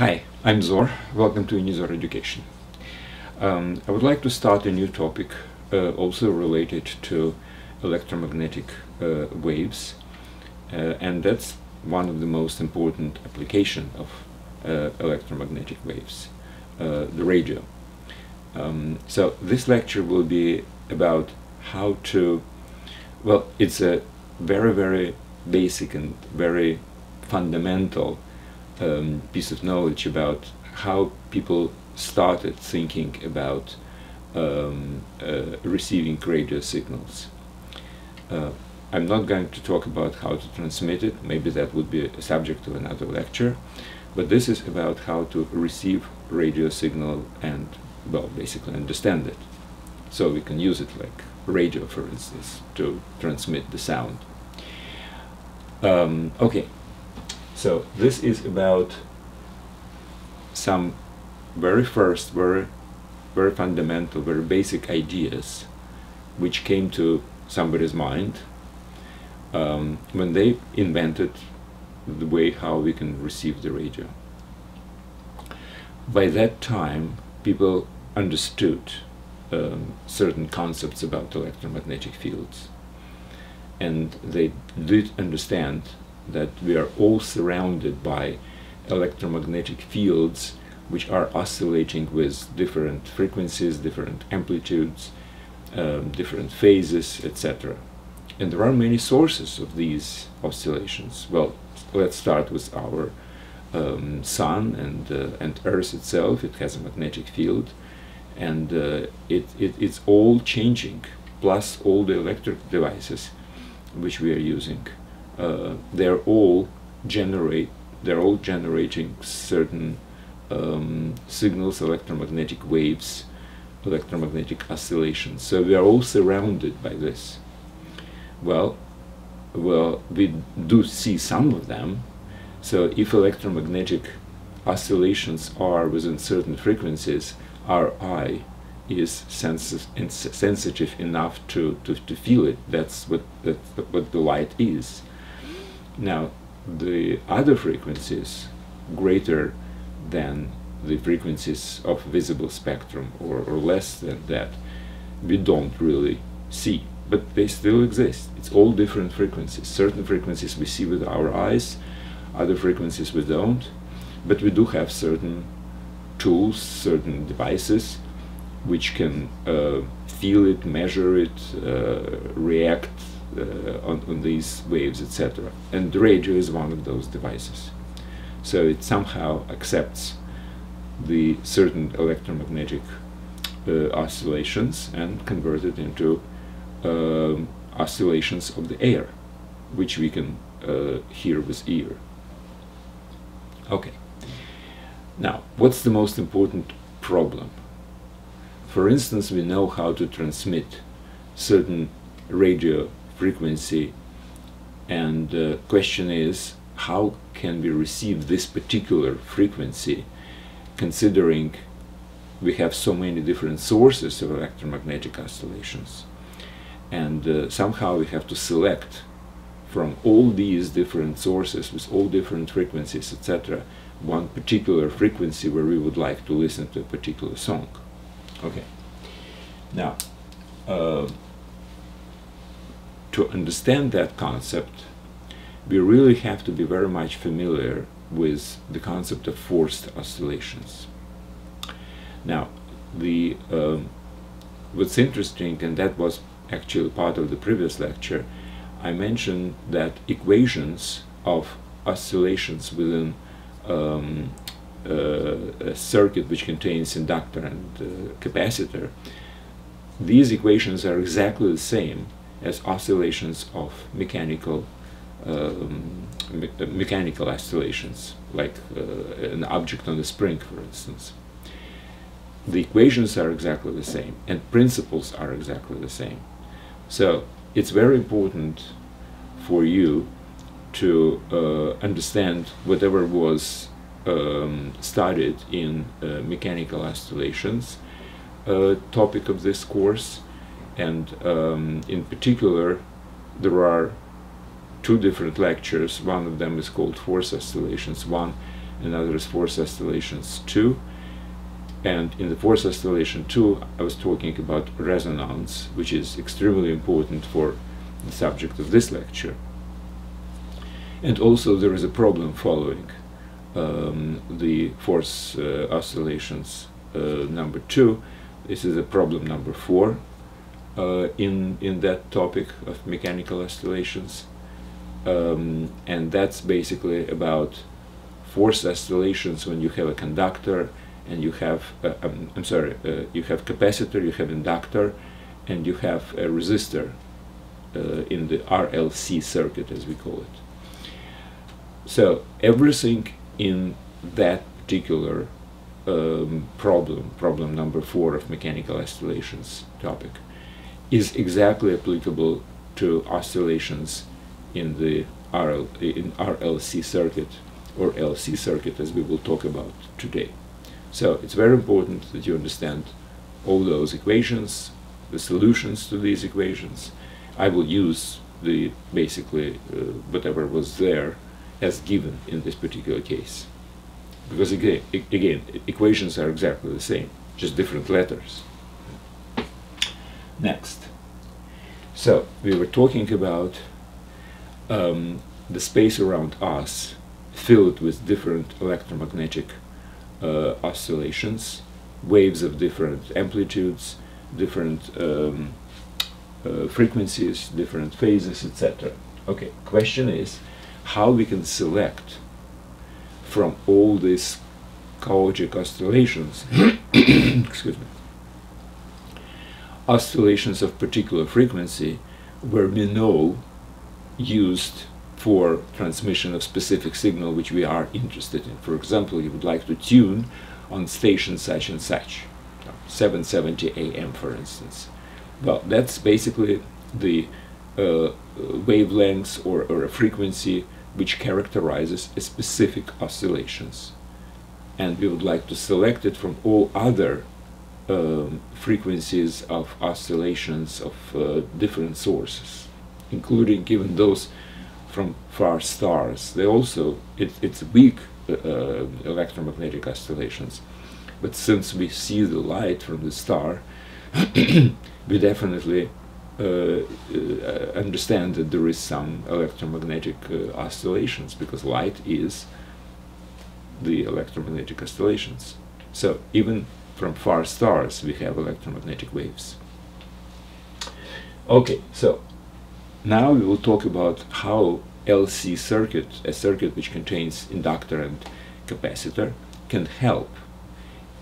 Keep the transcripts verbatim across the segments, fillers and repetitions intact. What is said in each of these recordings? Hi, I'm Zor. Welcome to Unizor Education. Um, I would like to start a new topic uh, also related to electromagnetic uh, waves, uh, and that's one of the most important application of uh, electromagnetic waves, uh, the radio. Um, so this lecture will be about how to, well, it's a very, very basic and very fundamental Um, piece of knowledge about how people started thinking about um, uh, receiving radio signals. Uh, I'm not going to talk about how to transmit it, maybe that would be a subject of another lecture, but this is about how to receive radio signal and, well, basically understand it. So we can use it like radio, for instance, to transmit the sound. Um, okay. So this is about some very first, very, very fundamental, very basic ideas which came to somebody's mind um, when they invented the way how we can receive the radio. By that time, people understood um, certain concepts about electromagnetic fields, and they did understand that we are all surrounded by electromagnetic fields which are oscillating with different frequencies, different amplitudes, um, different phases, et cetera. And there are many sources of these oscillations. Well, let's start with our um, sun and, uh, and Earth itself. It has a magnetic field, and uh, it, it, it's all changing, plus all the electric devices which we are using. Uh, they're all generate. They're all generating certain um, signals, electromagnetic waves, electromagnetic oscillations. So we are all surrounded by this. Well, well, we do see some of them. So if electromagnetic oscillations are within certain frequencies, our eye is sensitive sensitive enough to, to to feel it. That's what that's what the light is. Now, the other frequencies greater than the frequencies of visible spectrum, or, or less than that, we don't really see, but they still exist. It's all different frequencies. Certain frequencies we see with our eyes, other frequencies we don't, but we do have certain tools, certain devices which can uh, feel it, measure it, uh, react Uh, on, on these waves, et cetera. And the radio is one of those devices. So it somehow accepts the certain electromagnetic uh, oscillations and converts it into um, oscillations of the air, which we can uh, hear with ear. Okay. Now, what's the most important problem? For instance, we know how to transmit certain radio frequency, and the uh, question is, how can we receive this particular frequency, considering we have so many different sources of electromagnetic oscillations, and uh, somehow we have to select from all these different sources with all different frequencies, et cetera, one particular frequency where we would like to listen to a particular song. Okay, now uh, to understand that concept, we really have to be very much familiar with the concept of forced oscillations. Now, the um, what's interesting, and that was actually part of the previous lecture, I mentioned that equations of oscillations within um, uh, a circuit which contains inductor and uh, capacitor, these equations are exactly the same as oscillations of mechanical um, me mechanical oscillations, like uh, an object on a spring, for instance. The equations are exactly the same, and principles are exactly the same. So it's very important for you to uh, understand whatever was um, studied in uh, mechanical oscillations uh, topic of this course. And um, in particular, there are two different lectures. One of them is called Force Oscillations. One another is force oscillations two. And in the force oscillation two, I was talking about resonance, which is extremely important for the subject of this lecture. And also there is a problem following um, the force uh, oscillations uh, number two. This is a problem number four uh, in, in that topic of mechanical oscillations. Um, and that's basically about force oscillations when you have a conductor and you have, uh, um, I'm sorry, uh, you have capacitor, you have inductor, and you have a resistor uh, in the R L C circuit, as we call it. So everything in that particular um, problem, problem number four of mechanical oscillations topic, is exactly applicable to oscillations in the R L, in R L C circuit, or L C circuit, as we will talk about today. So it's very important that you understand all those equations, the solutions to these equations. I will use the basically uh, whatever was there as given in this particular case. Because again, e again, equations are exactly the same, just different letters. Next. So we were talking about um, the space around us filled with different electromagnetic Uh, oscillations, waves of different amplitudes, different um, uh, frequencies, different phases, et cetera. Okay, question is how we can select from all these chaotic oscillations, excuse me, oscillations of particular frequency where we know used for transmission of specific signal which we are interested in. For example, you would like to tune on station such and such, seven seventy A M for instance. Well, that's basically the uh, wavelengths or, or a frequency which characterizes a specific oscillations. And we would like to select it from all other um, frequencies of oscillations of uh, different sources, including even those from far stars. They also, it, it's weak uh, electromagnetic oscillations, but since we see the light from the star, we definitely uh, uh, understand that there is some electromagnetic uh, oscillations, because light is the electromagnetic oscillations. So even from far stars we have electromagnetic waves. Okay, so now we will talk about how L C circuit, a circuit which contains inductor and capacitor, can help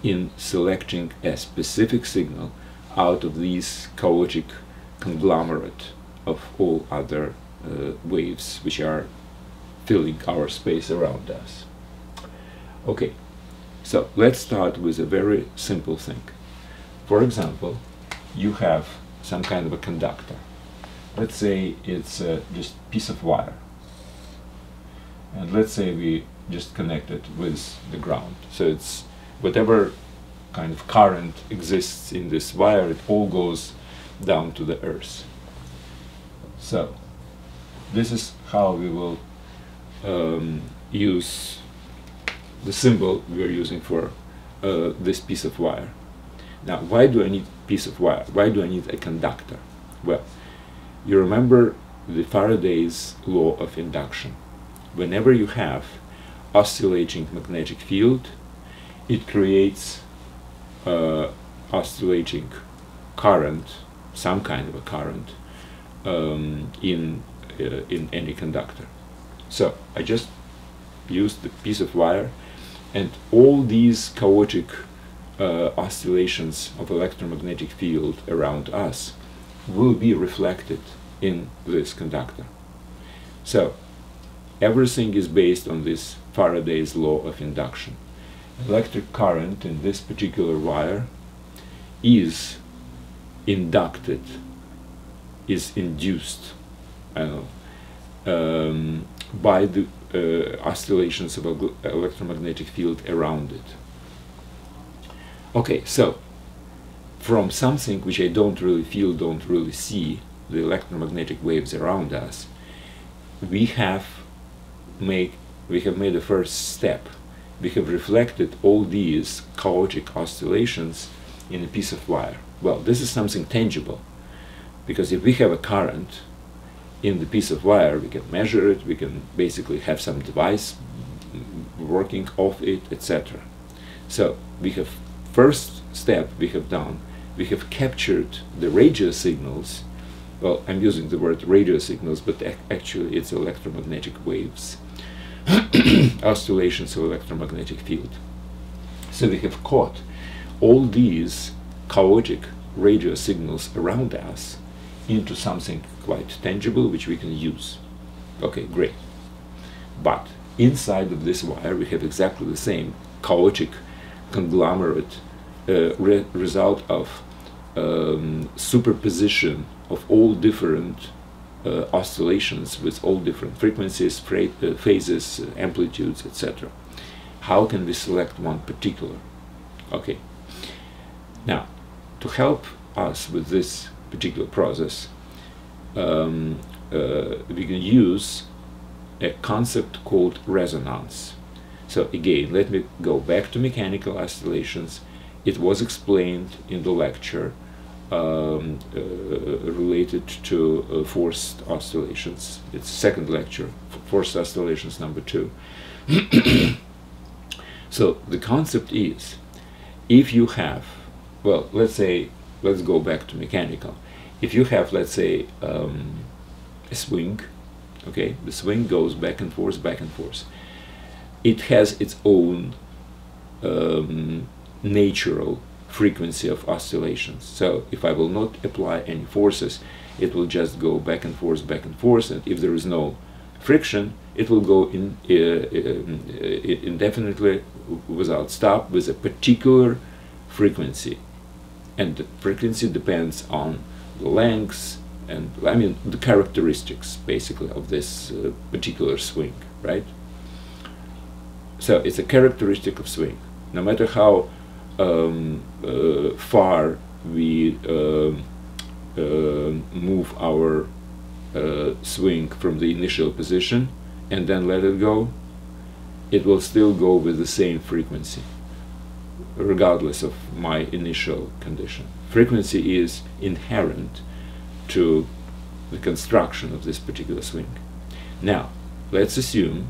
in selecting a specific signal out of these chaotic conglomerate of all other uh, waves which are filling our space around us. Okay, so let's start with a very simple thing. For example, you have some kind of a conductor. Let's say it's uh, just a piece of wire, and let's say we just connect it with the ground. So it's whatever kind of current exists in this wire, it all goes down to the earth. So this is how we will um, use the symbol we are using for uh, this piece of wire. Now, why do I need a piece of wire? Why do I need a conductor? Well, you remember the Faraday's law of induction. Whenever you have oscillating magnetic field, it creates uh, oscillating current, some kind of a current, um, in, uh, in any conductor. So I just used the piece of wire, and all these chaotic uh, oscillations of electromagnetic field around us will be reflected in this conductor. So everything is based on this Faraday's law of induction. Electric current in this particular wire is inducted, is induced I don't know, um, by the uh, oscillations of electromagnetic field around it. Okay, so from something which I don't really feel, don't really see, the electromagnetic waves around us, we have, make, we have made the first step we have reflected all these chaotic oscillations in a piece of wire. Well, this is something tangible, because if we have a current in the piece of wire, we can measure it, we can basically have some device working off it, et cetera. So we have, first step we have done, we have captured the radio signals. Well, I'm using the word radio signals, but ac actually it's electromagnetic waves, oscillations of electromagnetic field. So we have caught all these chaotic radio signals around us into something quite tangible, which we can use. Okay, great. But inside of this wire we have exactly the same chaotic conglomerate uh, re result of um, superposition of all different uh, oscillations with all different frequencies, uh, phases, uh, amplitudes, et cetera. How can we select one particular? Okay. Now, to help us with this particular process, um, uh, we can use a concept called resonance. So again, let me go back to mechanical oscillations. It was explained in the lecture um, uh, related to uh, forced oscillations. It's second lecture, forced oscillations number two. So the concept is, if you have, well, let's say, let's go back to mechanical. If you have, let's say, um, a swing, okay, the swing goes back and forth, back and forth. It has its own um, natural frequency of oscillations. So if I will not apply any forces, it will just go back and forth, back and forth, and if there is no friction, it will go in, uh, uh, indefinitely without stop with a particular frequency. And the frequency depends on the length and, I mean, the characteristics, basically, of this uh, particular swing, right? So it's a characteristic of swing. No matter how um, uh, far we uh, uh, move our uh, swing from the initial position and then let it go, it will still go with the same frequency, regardless of my initial condition. Frequency is inherent to the construction of this particular swing. Now, let's assume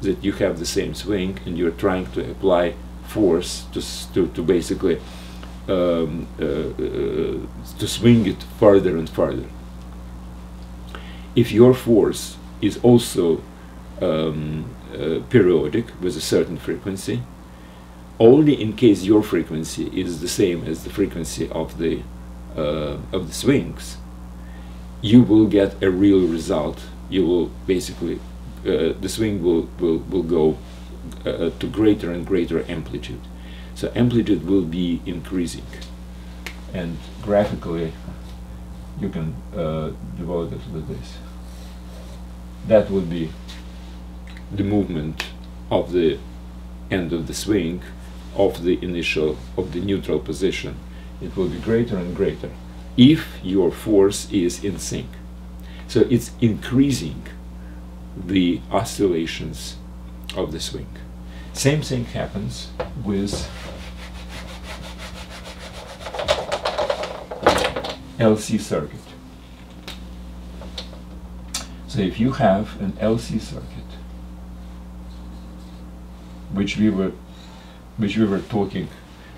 that you have the same swing and you're trying to apply force to to, to basically um, uh, uh, to swing it further and further. If your force is also um, uh, periodic with a certain frequency, only in case your frequency is the same as the frequency of the uh, of the swings, you will get a real result. You will basically Uh, the swing will, will, will go uh, to greater and greater amplitude. So amplitude will be increasing. And graphically, you can uh, devote it to this. That would be the movement of the end of the swing of the initial, of the neutral position. It will be greater and greater if your force is in sync. So it's increasing the oscillations of the swing. Same thing happens with L C circuit. So if you have an L C circuit, which we were which we were talking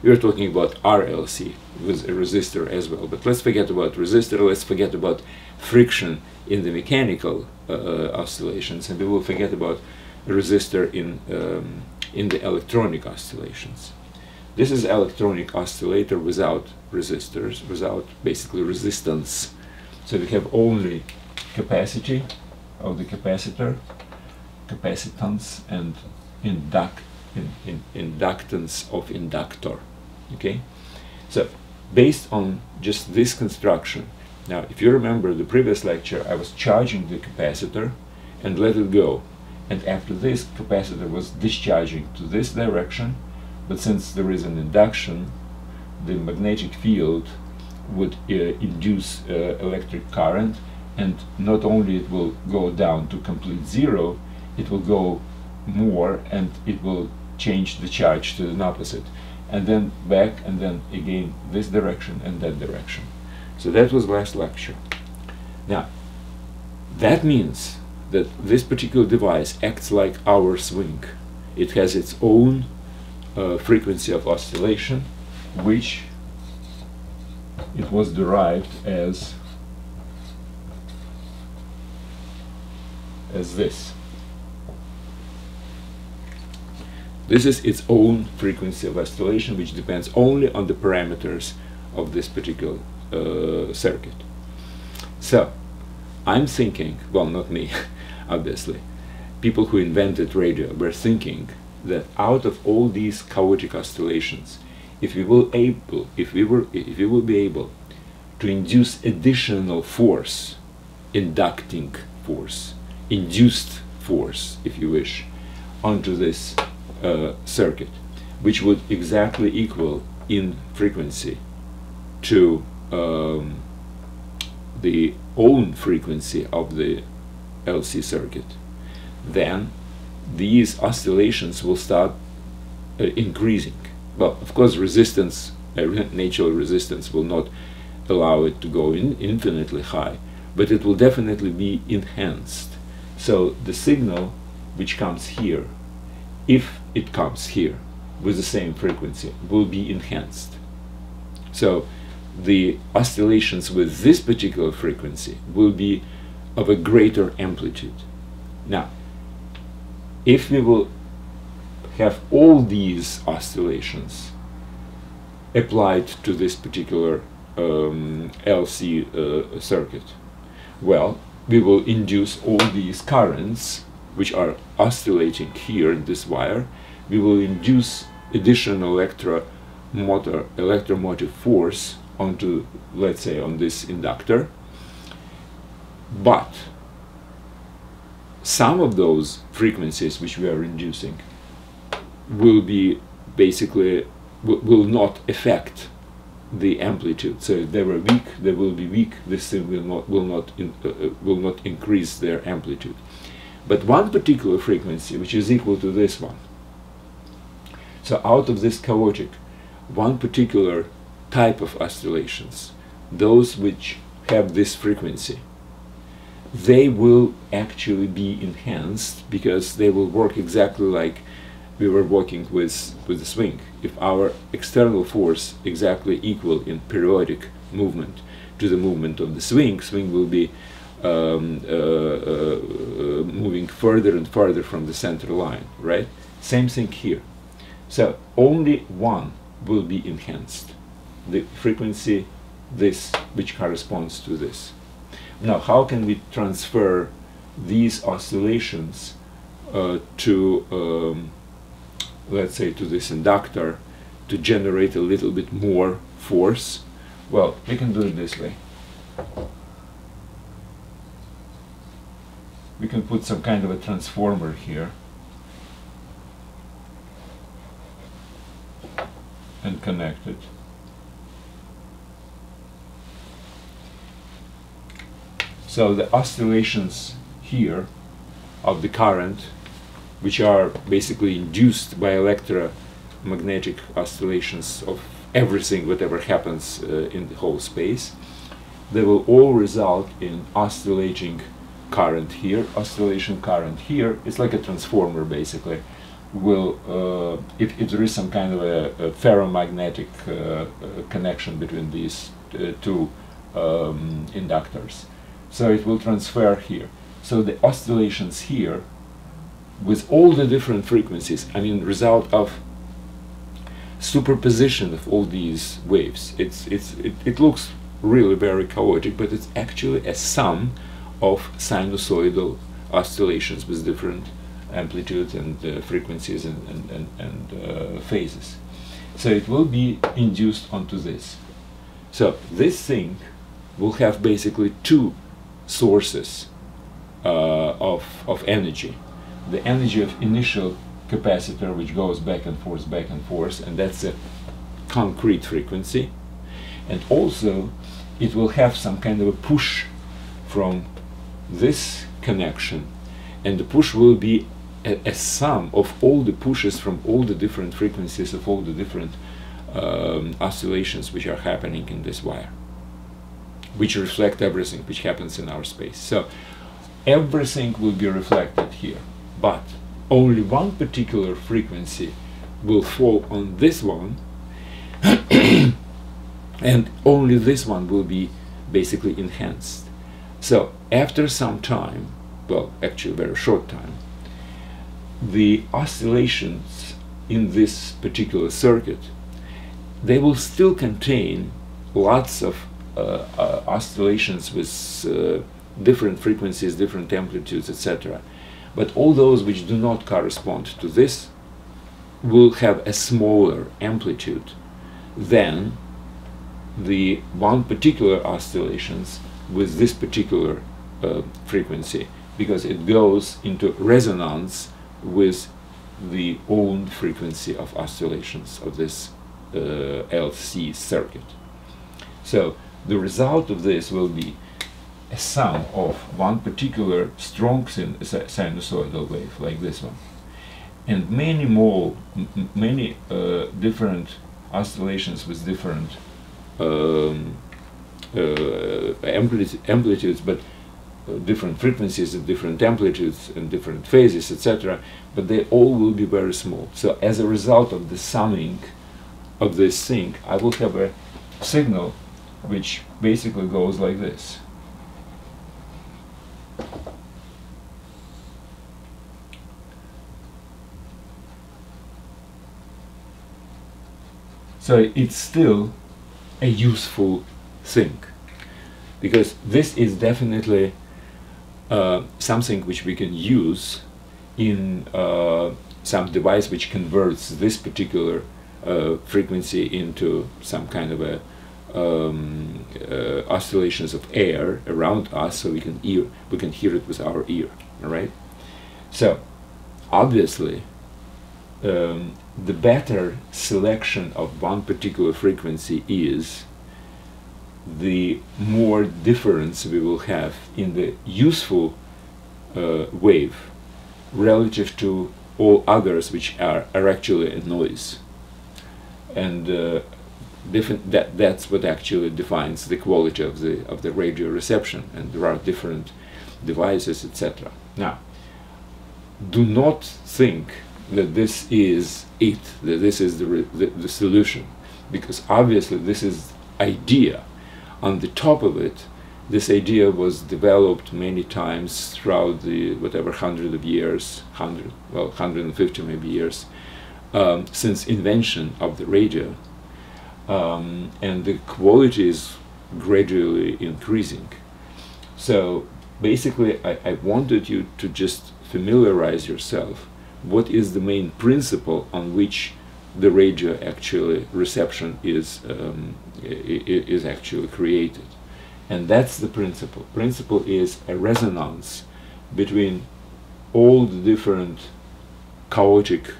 we were talking about R L C with a resistor as well, but let's forget about resistor, let's forget about friction in the mechanical uh, oscillations, and we will forget about resistor in um, in the electronic oscillations. This is electronic oscillator without resistors, without basically resistance. So we have only capacity of the capacitor, capacitance, and induct in, in, inductance of inductor. Okay, so based on just this construction. Now, if you remember the previous lecture, I was charging the capacitor and let it go. And after this, capacitor was discharging to this direction, but since there is an induction, the magnetic field would uh, induce uh, electric current, and not only it will go down to complete zero, it will go more, and it will change the charge to an opposite, and then back, and then again this direction and that direction. So that was last lecture. Now, that means that this particular device acts like our swing. It has its own uh, frequency of oscillation, which it was derived as as this. This is its own frequency of oscillation, which depends only on the parameters of this particular uh, circuit. So, I'm thinking, well, not me, obviously, people who invented radio were thinking that out of all these chaotic oscillations, if we will able, if we were, if we will be able to induce additional force, inducting force, induced force, if you wish, onto this Uh, circuit, which would exactly equal in frequency to um, the own frequency of the L C circuit, then these oscillations will start uh, increasing. Well, of course, resistance, uh, natural resistance will not allow it to go in infinitely high, but it will definitely be enhanced. So the signal which comes here, if it comes here with the same frequency, will be enhanced. So the oscillations with this particular frequency will be of a greater amplitude. Now, if we will have all these oscillations applied to this particular um, L C uh, circuit, well, we will induce all these currents which are oscillating here in this wire. We will induce additional electromotor, electromotive force onto, let's say, on this inductor. But some of those frequencies which we are inducing will be basically, will not affect the amplitude. So if they were weak, they will be weak. This thing will not, will not, in, uh, will not increase their amplitude. But one particular frequency, which is equal to this one. So out of this chaotic, one particular type of oscillations, those which have this frequency, they will actually be enhanced, because they will work exactly like we were working with, with the swing. If our external force exactly equal in periodic movement to the movement of the swing, swing will be Um, uh, uh, moving further and further from the center line, right? Same thing here. So only one will be enhanced, the frequency this, which corresponds to this. Now, how can we transfer these oscillations uh, to, um, let's say, to this inductor to generate a little bit more force? Well, we can do it this way. We can put some kind of a transformer here and connect it. So the oscillations here of the current, which are basically induced by electromagnetic oscillations of everything, whatever happens uh, in the whole space, they will all result in oscillating current here, oscillation current here. It's like a transformer, basically. Will uh, if, if there is some kind of a, a ferromagnetic uh, uh, connection between these uh, two um, inductors, so it will transfer here. So the oscillations here, with all the different frequencies, I mean, result of superposition of all these waves. It's it's it, it looks really very chaotic, but it's actually a sum of sinusoidal oscillations with different amplitudes and uh, frequencies and, and, and, and uh, phases. So it will be induced onto this. So this thing will have basically two sources uh, of, of energy. The energy of initial capacitor, which goes back and forth, back and forth, and that's a concrete frequency. And also it will have some kind of a push from this connection, and the push will be a, a sum of all the pushes from all the different frequencies of all the different um, oscillations which are happening in this wire, which reflect everything which happens in our space. So everything will be reflected here, but only one particular frequency will fall on this one, and only this one will be basically enhanced. So after some time, well, actually very short time, the oscillations in this particular circuit, they will still contain lots of uh, uh, oscillations with uh, different frequencies, different amplitudes, et cetera. But all those which do not correspond to this will have a smaller amplitude than the one particular oscillations with this particular uh, frequency, because it goes into resonance with the own frequency of oscillations of this uh, L C circuit. So the result of this will be a sum of one particular strong sin sinusoidal wave, like this one, and many more, m many uh, different oscillations with different um, uh, ampli amplitudes, but uh, different frequencies at different amplitudes and different phases, et cetera. But they all will be very small. So as a result of the summing of this thing, I will have a signal which basically goes like this. So it's still a useful thing, because this is definitely uh, something which we can use in uh, some device which converts this particular uh, frequency into some kind of a um, uh, oscillations of air around us, so we can ear we can hear it with our ear. All right. So obviously, Um, the better selection of one particular frequency is, the more difference we will have in the useful uh, wave relative to all others which are, are actually a noise. And uh, that, that's what actually defines the quality of the, of the radio reception, and there are different devices, et cetera. Now, do not think that this is it, that this is the, re the, the solution, because obviously this is idea. On the top of it, this idea was developed many times throughout the whatever hundred of years, hundred, well, one hundred fifty maybe years, um, since invention of the radio, um, and the quality is gradually increasing. So basically I, I wanted you to just familiarize yourself what is the main principle on which the radio actually reception is um, is actually created. And that's the principle. Principle is a resonance between all the different chaotic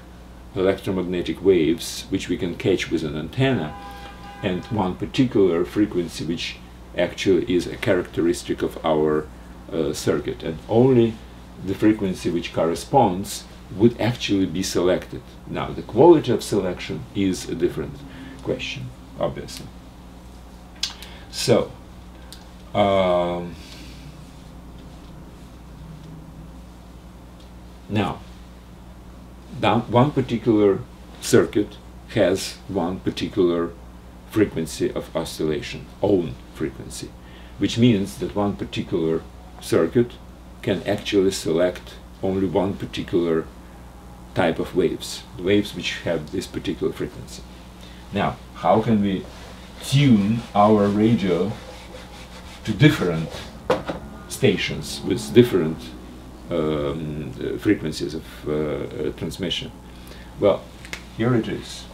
electromagnetic waves which we can catch with an antenna, and one particular frequency which actually is a characteristic of our uh, circuit, and only the frequency which corresponds would actually be selected. Now, the quality of selection is a different question, obviously. So, um, now, that one particular circuit has one particular frequency of oscillation, own frequency, which means that one particular circuit can actually select only one particular type of waves, the waves which have this particular frequency. Now, how can we tune our radio to different stations with different um, uh, frequencies of uh, uh, transmission? Well, here it is.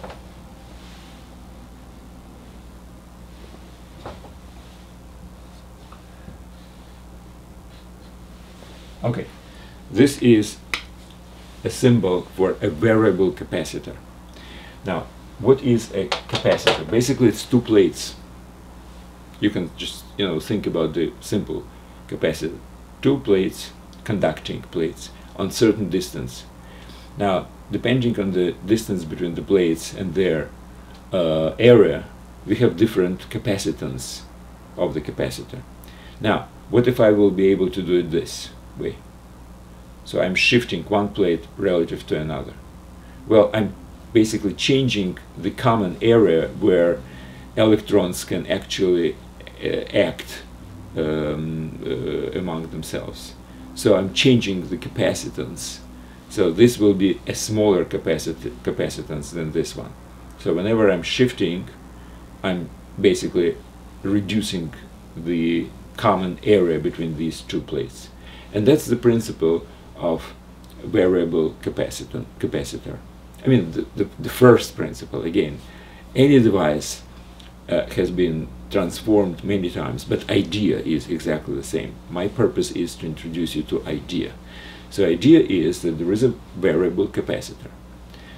Okay, this is a symbol for a variable capacitor. Now, what is a capacitor? Basically, it's two plates. You can just, you know, think about the simple capacitor. Two plates, conducting plates, on certain distance. Now, depending on the distance between the plates and their uh, area, we have different capacitance of the capacitor. Now, what if I will be able to do it this way? So I'm shifting one plate relative to another. Well, I'm basically changing the common area where electrons can actually uh, act um, uh, among themselves. So I'm changing the capacitance. So this will be a smaller capacit capacitance than this one. So whenever I'm shifting, I'm basically reducing the common area between these two plates. And that's the principle of variable capacitor. capacitor. I mean, the, the, the first principle, again, any device uh, has been transformed many times, but idea is exactly the same. My purpose is to introduce you to idea. So idea is that there is a variable capacitor.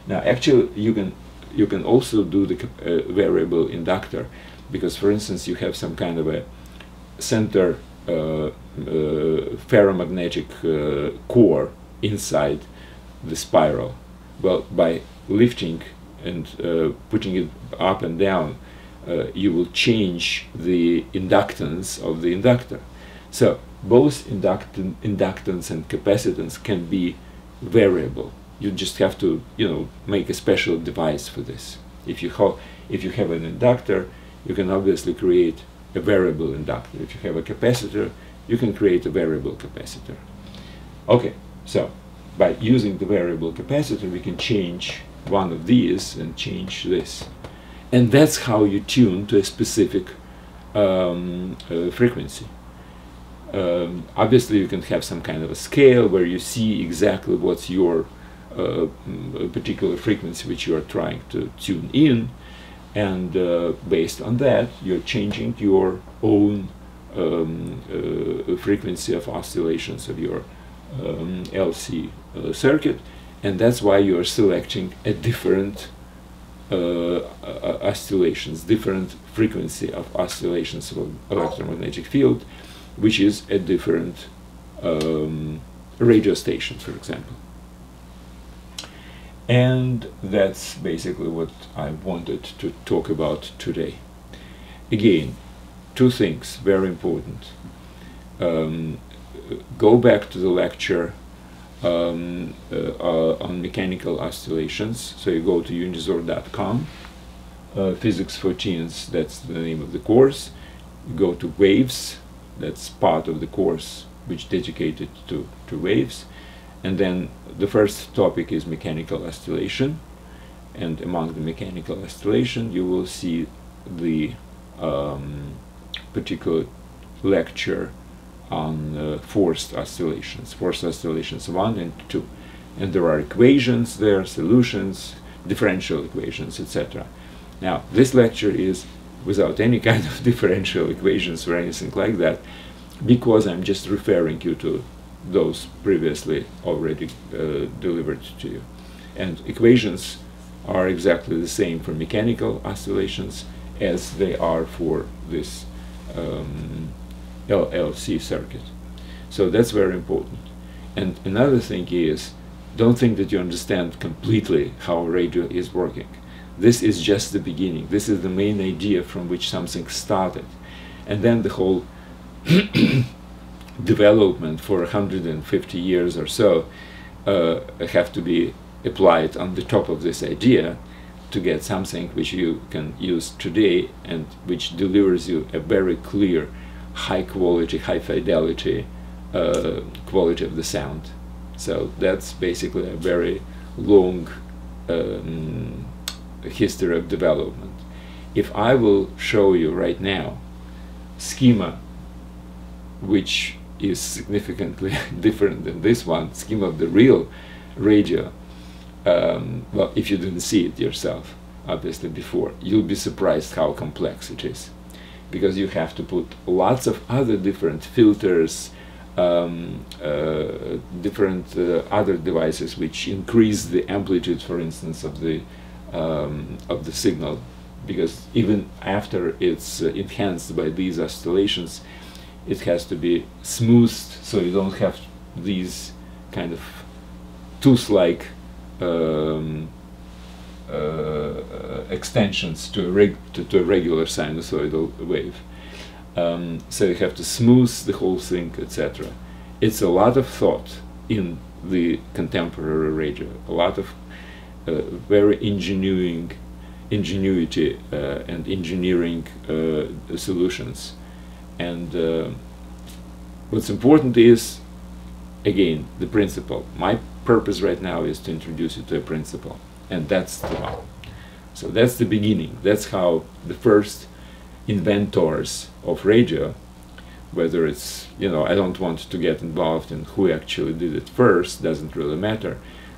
Now, actually, you can, you can also do the uh, variable inductor, because, for instance, you have some kind of a center uh, uh, ferromagnetic uh, core inside the spiral. Well, by lifting and uh, putting it up and down, uh, you will change the inductance of the inductor. So both inductan inductance and capacitance can be variable. You just have to, you know, make a special device for this. If you have if you have an inductor, you can obviously create a variable inductor. If you have a capacitor, you can create a variable capacitor. Okay, so by using the variable capacitor, we can change one of these and change this. And that's how you tune to a specific um, uh, frequency. Um, obviously, you can have some kind of a scale where you see exactly what's your uh, particular frequency which you are trying to tune in. And uh, based on that, you're changing your own um, uh, frequency of oscillations of your um, L C uh, circuit. And that's why you're selecting a different uh, oscillations, different frequency of oscillations of electromagnetic field, which is a different um, radio station, for example. And that's basically what I wanted to talk about today. Again, two things very important. Um, go back to the lecture um, uh, uh, on mechanical oscillations. So you go to unizor dot com, uh, Physics for Teens, that's the name of the course. You go to waves, that's part of the course which is dedicated to, to waves. And then the first topic is mechanical oscillation, and among the mechanical oscillation you will see the um, particular lecture on uh, forced oscillations, forced oscillations one and two. And there are equations there, solutions, differential equations, et cetera. Now, this lecture is without any kind of differential equations or anything like that, because I'm just referring you to those previously already uh, delivered to you. And equations are exactly the same for mechanical oscillations as they are for this um, L C circuit. So that's very important. And another thing is, don't think that you understand completely how radio is working. This is just the beginning. This is the main idea from which something started. And then the whole development for one hundred fifty years or so uh, have to be applied on the top of this idea to get something which you can use today and which delivers you a very clear, high quality, high fidelity uh, quality of the sound. So that's basically a very long um, history of development. If I will show you right now schema which is significantly different than this one, scheme of the real radio, um, well, if you didn't see it yourself, obviously, before, you'll be surprised how complex it is, because you have to put lots of other different filters, um, uh, different uh, other devices which increase the amplitude, for instance, of the, um, of the signal, because even after it's uh, enhanced by these oscillations, it has to be smoothed, so you don't have these kind of tooth-like um, uh, extensions to a, reg to, to a regular sinusoidal wave. Um, so you have to smooth the whole thing, et cetera. It's a lot of thought in the contemporary radio, a lot of uh, very engineering, ingenuity uh, and engineering uh, solutions. And uh, what's important is, again, the principle. My purpose right now is to introduce you to a principle, and that's the one. So that's the beginning. That's how the first inventors of radio, whether it's, you know, I don't want to get involved in who actually did it first, doesn't really matter,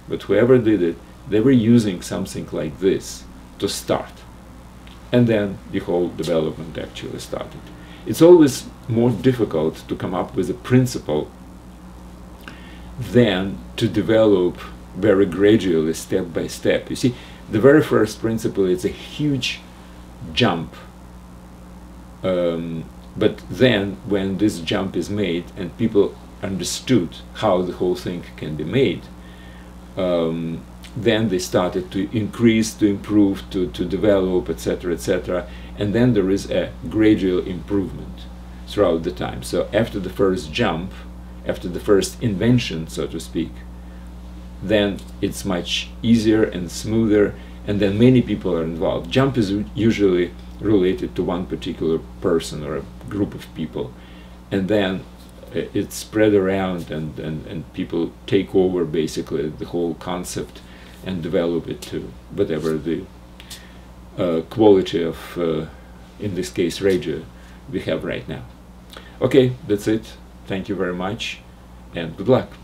but whoever did it, they were using something like this to start. And then the whole development actually started. It's always more difficult to come up with a principle than to develop very gradually, step by step. You see, the very first principle is a huge jump. Um, but then when this jump is made and people understood how the whole thing can be made, um, then they started to increase, to improve, to, to develop, et cetera, et cetera. And then there is a gradual improvement throughout the time. So after the first jump, after the first invention, so to speak, then it's much easier and smoother, and then many people are involved. Jump is usually related to one particular person or a group of people, and then it's spread around, and, and, and people take over basically the whole concept and develop it to whatever the uh, quality of, uh, in this case, radio we have right now. Okay, that's it. Thank you very much, and good luck.